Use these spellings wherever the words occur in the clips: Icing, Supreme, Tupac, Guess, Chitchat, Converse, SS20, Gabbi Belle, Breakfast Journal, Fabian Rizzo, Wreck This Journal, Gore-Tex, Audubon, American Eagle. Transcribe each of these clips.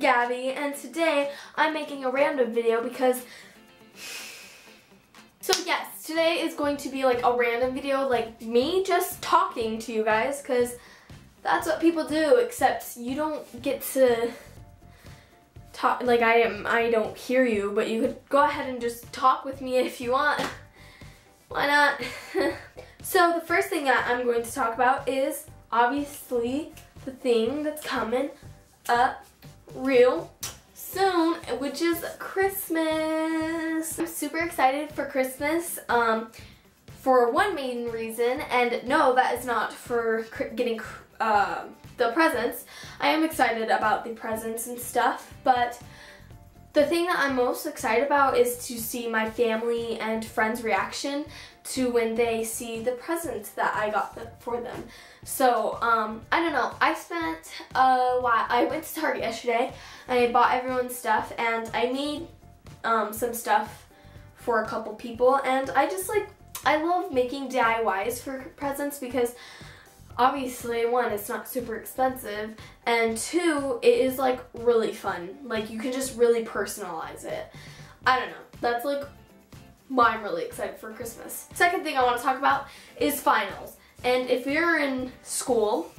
Gabby, and today I'm making a random video because today is going to be like a random video, like me just talking to you guys, because that's what people do, except you don't get to talk like I am. I don't hear you, but you could go ahead and just talk with me if you want. Why not? So the first thing that I'm going to talk about is obviously the thing that's coming up real soon, which is Christmas. I'm super excited for Christmas for one main reason, and no, that is not for getting the presents. I am excited about the presents and stuff, but the thing that I'm most excited about is to see my family and friends' reaction to when they see the presents that I got for them. So, I don't know. I spent a while. I went to Target yesterday. I bought everyone's stuff, and I made some stuff for a couple people. And I just like, I love making DIYs for presents because obviously, one, it's not super expensive, and two, it is like really fun. Like, you can just really personalize it. I don't know. That's like why I'm really excited for Christmas. Second thing I want to talk about is finals. And if you're in school,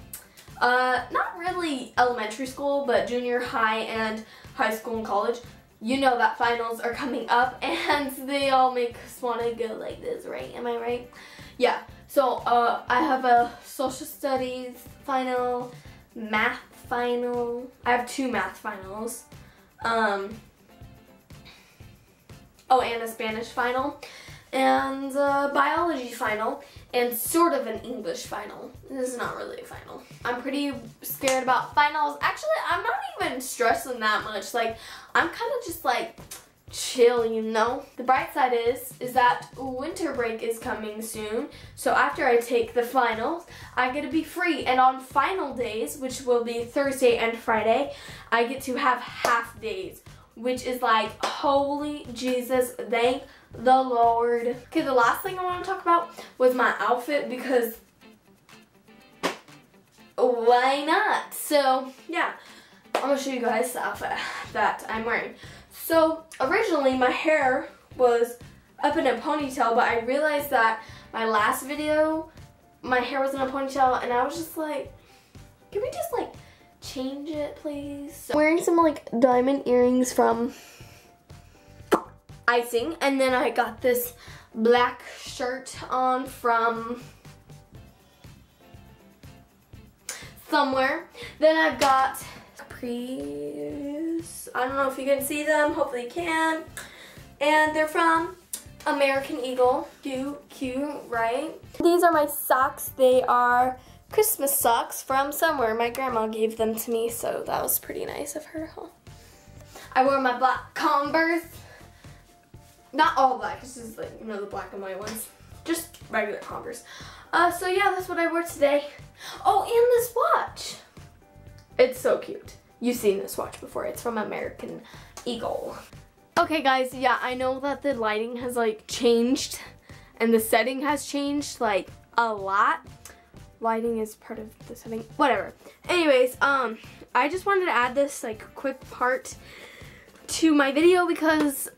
not really elementary school, but junior high and high school and college, you know that finals are coming up, and they all make us want to go like this, right? Am I right? Yeah. So, I have a social studies final, math final. I have two math finals. Oh, and a Spanish final, and a biology final, and sort of an English final. This is not really a final. I'm pretty scared about finals. Actually, I'm not even stressing that much. Like, I'm kind of just like, chill, you know. The bright side is that winter break is coming soon, so after I take the finals, I'm gonna be free, and on final days, which will be Thursday and Friday, I get to have half days, which is like, holy Jesus, thank the Lord. Okay, the last thing I want to talk about was my outfit, because why not? So yeah, I'm gonna show you guys the outfit that I'm wearing. So originally my hair was up in a ponytail, but I realized that my last video, my hair was in a ponytail, and I was just like, can we just like change it, please? So, wearing some like diamond earrings from Icing, and then I got this black shirt on from somewhere. Then I've got capris. I don't know if you can see them. Hopefully you can. And they're from American Eagle. Cute, cute, right? These are my socks. They are Christmas socks from somewhere. My grandma gave them to me, so that was pretty nice of her. I wore my black Converse. Not all black. This is like, you know, the black and white ones. Just regular Converse. So yeah, that's what I wore today. Oh, and this watch. It's so cute. You've seen this watch before. It's from American Eagle. Okay guys, yeah, I know that the lighting has like changed and the setting has changed like a lot. Lighting is part of the setting, whatever. Anyways, I just wanted to add this like quick part to my video because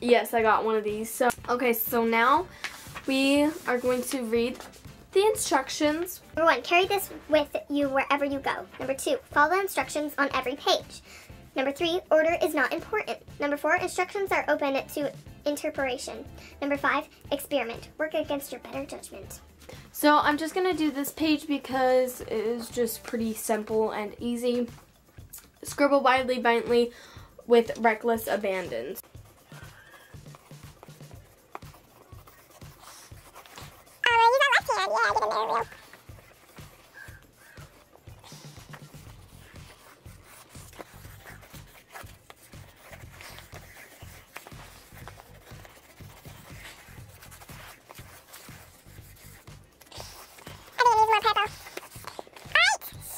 yes, I got one of these. So okay, so now we are going to read the instructions. Number 1, carry this with you wherever you go. Number 2, follow the instructions on every page. Number 3, order is not important. Number 4, instructions are open to interpretation. Number 5, experiment. Work against your better judgment. So I'm just gonna do this page because it is just pretty simple and easy. Scribble widely, bindly, with reckless abandon.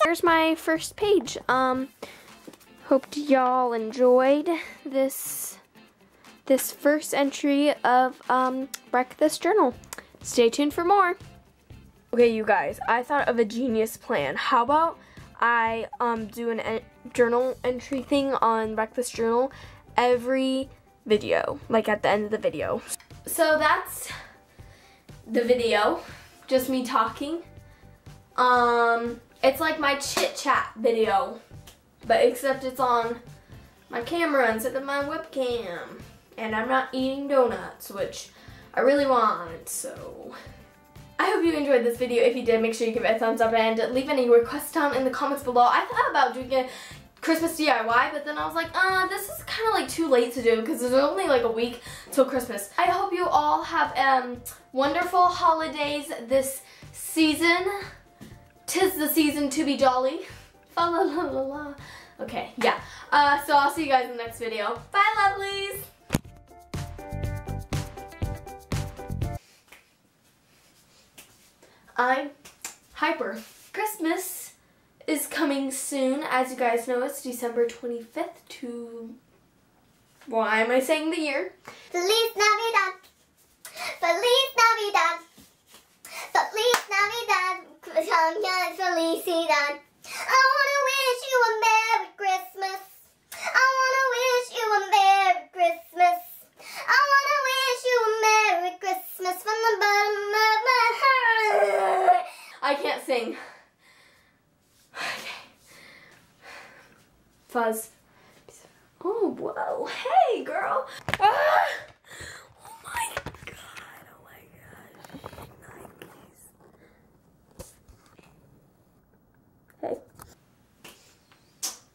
Here's my first page. Hope y'all enjoyed this first entry of Wreck This Journal. Stay tuned for more. Okay, you guys, I thought of a genius plan. How about I do an journal entry thing on Breakfast Journal every video, like at the end of the video. So that's the video, just me talking. It's like my chit chat video, but except it's on my camera instead of my webcam, and I'm not eating donuts, which I really want. So I hope you enjoyed this video. If you did, make sure you give it a thumbs up and leave any requests down in the comments below. I thought about doing a Christmas DIY, but then I was like, this is kind of like too late to do because there's only like a week till Christmas. I hope you all have wonderful holidays this season. 'Tis the season to be jolly. Fa la la la la. Okay, yeah. So I'll see you guys in the next video. Bye, lovelies. I'm hyper. Christmas is coming soon. As you guys know, it's December 25th to... Why am I saying the year? Feliz Navidad. Feliz Navidad. Feliz Navidad. Felicidad. I want to wish you a Merry Christmas. I want to wish you a Merry Christmas. I want to wish you a Merry Christmas from the bottom of my heart. I can't sing. Okay. Fuzz. Oh, whoa. Hey, girl. Ah! Oh, my God. Oh, my gosh. Hey.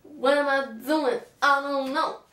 What am I doing? I don't know.